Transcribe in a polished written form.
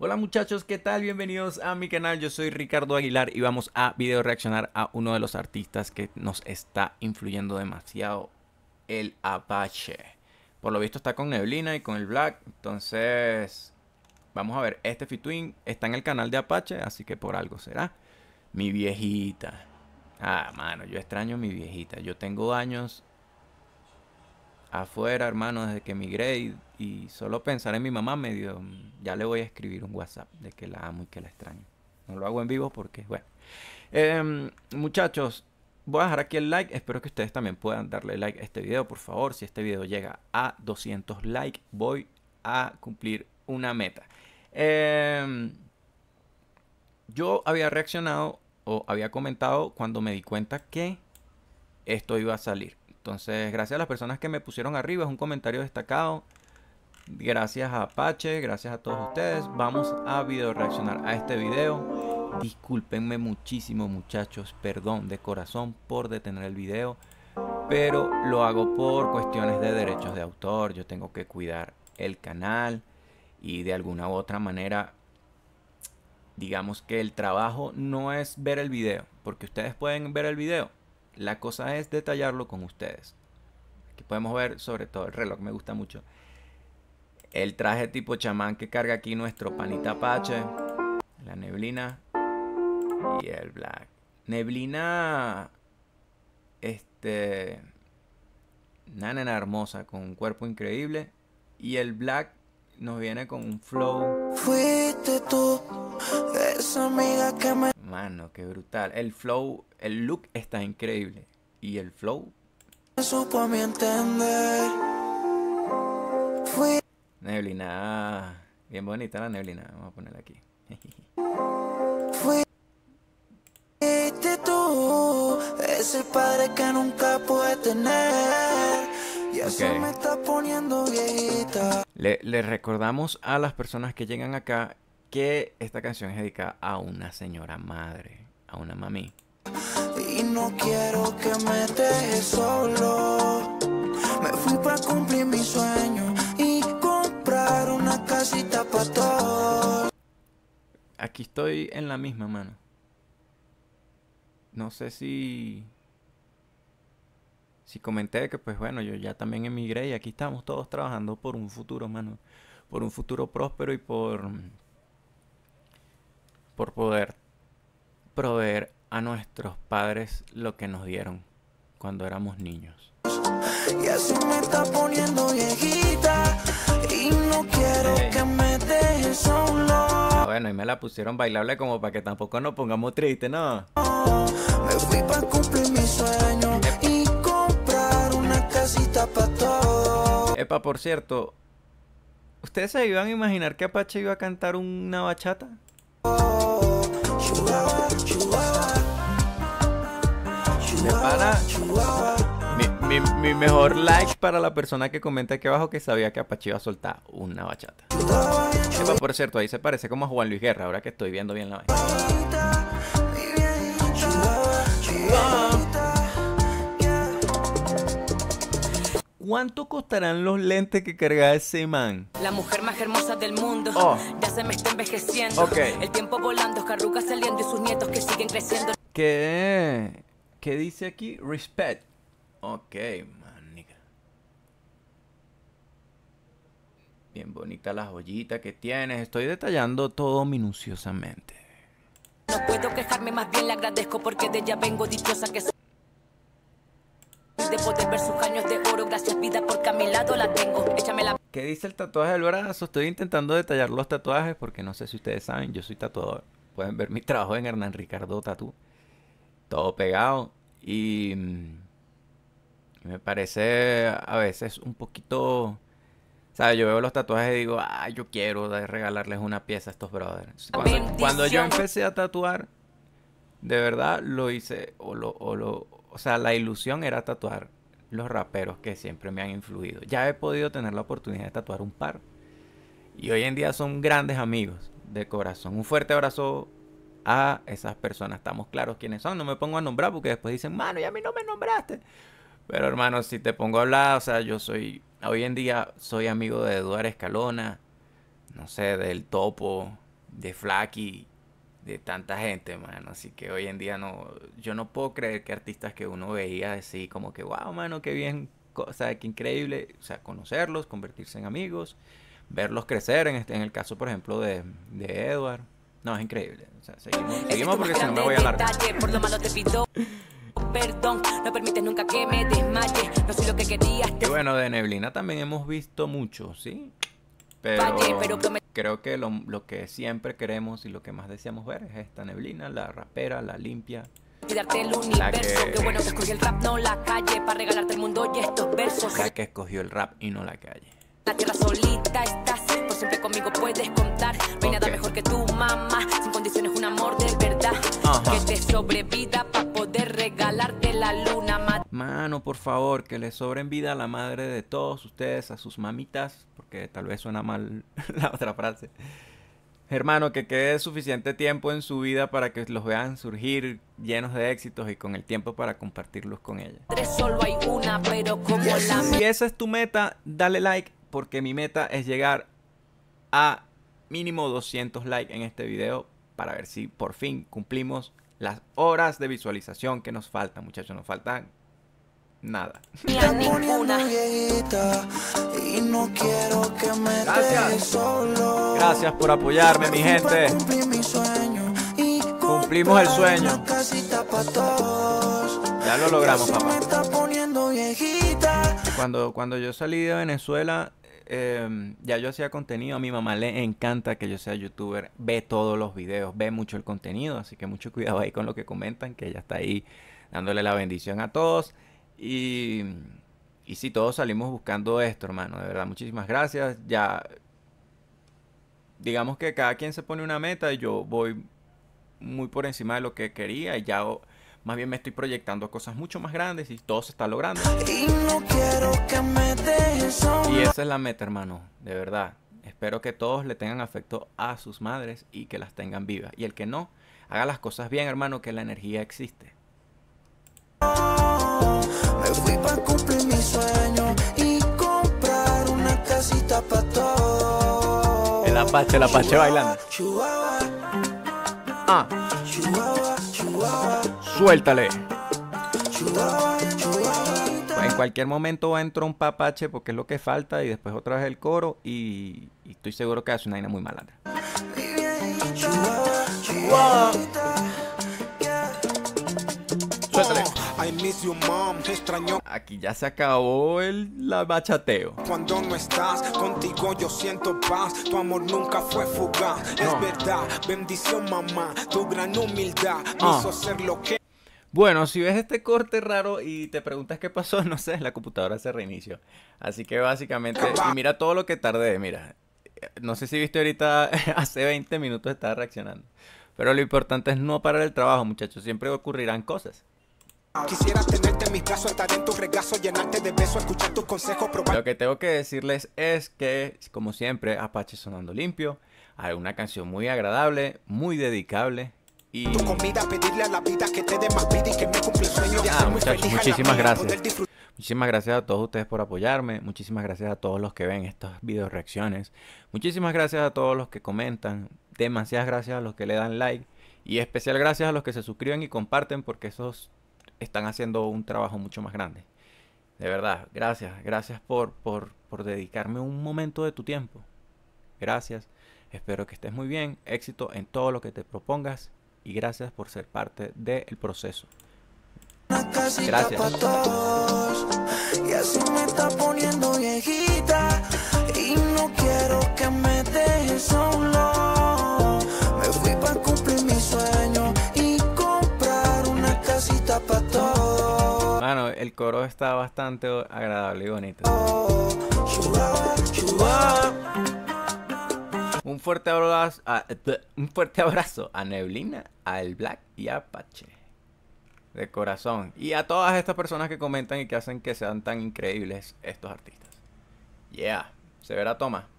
Hola muchachos, ¿qué tal? Bienvenidos a mi canal, yo soy Ricardo Aguilar y vamos a video reaccionar a uno de los artistas que nos está influyendo demasiado, el Apache. Por lo visto está con Neblina y con El Blaack, entonces vamos a ver, este featuring está en el canal de Apache, así que por algo será. Mi viejita. Ah, mano, yo extraño a mi viejita, yo tengo años afuera, hermano, desde que emigré y solo pensar en mi mamá me dio... Ya le voy a escribir un WhatsApp de que la amo y que la extraño. No lo hago en vivo porque, bueno. Muchachos, voy a dejar aquí el like. Espero que ustedes también puedan darle like a este video, por favor. Si este video llega a 200 likes, voy a cumplir una meta. Yo había reaccionado o había comentado cuando me di cuenta que esto iba a salir. Entonces, gracias a las personas que me pusieron arriba, es un comentario destacado. Gracias a Apache, gracias a todos ustedes. Vamos a video reaccionar a este video. Discúlpenme muchísimo, muchachos, perdón de corazón por detener el video, pero lo hago por cuestiones de derechos de autor. Yo tengo que cuidar el canal y de alguna u otra manera, digamos que el trabajo no es ver el video, porque ustedes pueden ver el video. La cosa es detallarlo con ustedes. Aquí podemos ver sobre todo el reloj, me gusta mucho. El traje tipo chamán que carga aquí nuestro panita Apache. La Neblina. Y El Blaack. Neblina. Una nena hermosa con un cuerpo increíble. Y El Blaack nos viene con un flow. Fuiste tú, esa amiga que me... Mano, qué brutal. El flow, el look está increíble. Y el flow. Supo a mi entender. Fui... Neblina. Bien bonita la Neblina. Vamos a ponerla aquí. Fuiste tú. Es el padre que nunca pude tener. Y eso me está poniendo viejita. Le recordamos a las personas que llegan acá que esta canción es dedicada a una señora madre, a una mami. Y no quiero que me dejes solo. Me fui para cumplir mi sueño y comprar una casita para todos. Aquí estoy en la misma, mano. No sé si comenté que, pues bueno, yo ya también emigré y aquí estamos todos trabajando por un futuro, mano. Por un futuro próspero y por poder proveer a nuestros padres lo que nos dieron cuando éramos niños. Y así me está poniendo viejita y no quiero que me dejes solo. Bueno, y me la pusieron bailable como para que tampoco nos pongamos tristes, ¿no? Me fui para cumplir mi sueño y comprar una casita para todos. Epa, por cierto, ¿ustedes se iban a imaginar que Apache iba a cantar una bachata? Mi mejor like para la persona que comenta aquí abajo que sabía que Apache iba a soltar una bachata. Epa, por cierto, ahí se parece como a Juan Luis Guerra, ahora que estoy viendo bien la vaina. ¿Cuánto costarán los lentes que carga ese man? La mujer más hermosa del mundo, ya se me está envejeciendo. El tiempo volando, carrucas saliendo y sus nietos que siguen creciendo. ¿Qué dice aquí? Respect. Ok, manica. Bien bonita la joyita que tienes. Estoy detallando todo minuciosamente. No puedo quejarme, más bien le agradezco porque de ella vengo, dichosa que soy. De poder ver sus años de oro, gracias vida porque a mi lado la tengo. Échame la... ¿Qué dice el tatuaje del brazo? Estoy intentando detallar los tatuajes porque no sé si ustedes saben, yo soy tatuador. Pueden ver mi trabajo en Hernán Ricardo Tatú. Todo pegado y me parece a veces un poquito... ¿Sabes? Yo veo los tatuajes y digo, ah, yo quiero regalarles una pieza a estos brothers. Cuando yo empecé a tatuar, de verdad lo hice o sea, la ilusión era tatuar los raperos que siempre me han influido. Ya he podido tener la oportunidad de tatuar un par. Y hoy en día son grandes amigos de corazón. Un fuerte abrazo a esas personas. Estamos claros quiénes son. No me pongo a nombrar porque después dicen, mano, ya a mí no me nombraste. Pero hermano, si te pongo a hablar, o sea, yo soy... Hoy en día soy amigo de Eduard Escalona. No sé, del Topo. de Flaky, de tanta gente, mano. Así que hoy en día no, yo no puedo creer que artistas que uno veía así como que, wow, mano, qué bien, o sea, qué increíble, o sea, conocerlos, convertirse en amigos, verlos crecer, en el caso, por ejemplo, de Eduard. No, es increíble. O sea, seguimos porque si no me voy a largar. Perdón, no permites nunca que me desmaye, no sé lo que querías. Y bueno, de Neblina también hemos visto mucho, ¿sí? Pero creo que lo que siempre queremos y lo que más deseamos ver es esta Neblina, la rapera, la limpia. La que escogió el rap y no la calle. La tierra solita estás, por siempre conmigo puedes contar. No hay nada mejor que tu mamá, sin condiciones un amor de verdad. Que te sobrevida para poder regalarte la luna. Mano, por favor, que le sobren vida a la madre de todos ustedes, a sus mamitas, porque tal vez suena mal la otra frase. Hermano, que quede suficiente tiempo en su vida para que los vean surgir llenos de éxitos y con el tiempo para compartirlos con ella. Solo hay una, pero como la... Si esa es tu meta, dale like, porque mi meta es llegar a mínimo 200 likes en este video para ver si por fin cumplimos las horas de visualización que nos faltan, muchachos. Nos faltan nada. Gracias. Gracias por apoyarme, mi gente. Cumplimos el sueño. Ya lo logramos, papá. Cuando yo salí de Venezuela, ya yo hacía contenido. A mi mamá le encanta que yo sea youtuber. Ve todos los videos, ve mucho el contenido. Así que mucho cuidado ahí con lo que comentan, que ella está ahí dándole la bendición a todos. Y sí, todos salimos buscando esto, hermano. De verdad, muchísimas gracias. Ya, digamos que cada quien se pone una meta. Y yo voy muy por encima de lo que quería. Y ya... Más bien me estoy proyectando a cosas mucho más grandes y todo se está logrando. Y, no quiero que me dejes, y esa es la meta, hermano, de verdad. Espero que todos le tengan afecto a sus madres y que las tengan vivas. Y el que no, haga las cosas bien, hermano, que la energía existe. Me fui para cumplir mi sueño y comprar una casita para todos. El Apache bailando. Suéltale. En cualquier momento va a entrar un papache porque es lo que falta y después otra vez el coro y estoy seguro que hace una vaina muy malandra. Suéltale. Aquí ya se acabó el bachateo. Cuando no estás contigo yo siento paz. Tu amor nunca fue fugaz. Es verdad, bendición mamá. Tu gran humildad me hizo ser lo que... Bueno, si ves este corte raro y te preguntas qué pasó, no sé, la computadora se reinició. Así que básicamente, y mira todo lo que tardé, mira. No sé si viste ahorita, hace 20 minutos estaba reaccionando. Pero lo importante es no parar el trabajo, muchachos. Siempre ocurrirán cosas. Quisiera tenerte en mis brazos, estar en tu regazo, llenarte de besos, escuchar tus consejos, probar... Lo que tengo que decirles es que, como siempre, Apache sonando limpio. Hay una canción muy agradable, muy dedicable. Y... Tu comida, pedirle a la vida que te dé más vida y que me cumpla el sueño de hacer muy feliz. Muchísimas gracias. Muchísimas gracias a todos ustedes por apoyarme. Muchísimas gracias a todos los que ven estas video reacciones. Muchísimas gracias a todos los que comentan. Demasiadas gracias a los que le dan like. Y especial gracias a los que se suscriben y comparten, porque esos están haciendo un trabajo mucho más grande. De verdad, gracias. Gracias por dedicarme un momento de tu tiempo. Gracias. Espero que estés muy bien. Éxito en todo lo que te propongas. Y gracias por ser parte del proceso. Gracias. Y así me está poniendo viejita. Y no quiero que me dejes solo. Me fui para cumplir mi sueño y comprar una casita para todos. Bueno, el coro está bastante agradable y bonito. Un fuerte abrazo a Neblina, a El Blaack y a Apache. De corazón. Y a todas estas personas que comentan y que hacen que sean tan increíbles estos artistas. Yeah. Se verá, toma.